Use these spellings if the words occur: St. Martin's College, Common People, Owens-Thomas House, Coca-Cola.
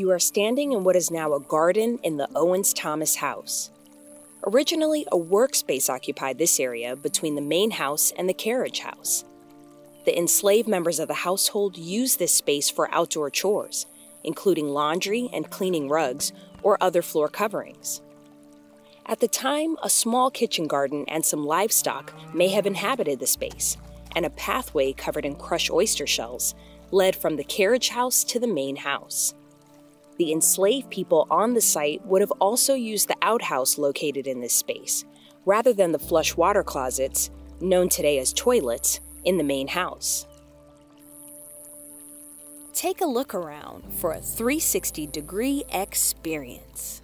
You are standing in what is now a garden in the Owens-Thomas House. Originally, a workspace occupied this area between the main house and the carriage house. The enslaved members of the household used this space for outdoor chores, including laundry and cleaning rugs or other floor coverings. At the time, a small kitchen garden and some livestock may have inhabited the space, and a pathway covered in crushed oyster shells led from the carriage house to the main house. The enslaved people on the site would have also used the outhouse located in this space, rather than the flush water closets, known today as toilets, in the main house. Take a look around for a 360-degree experience.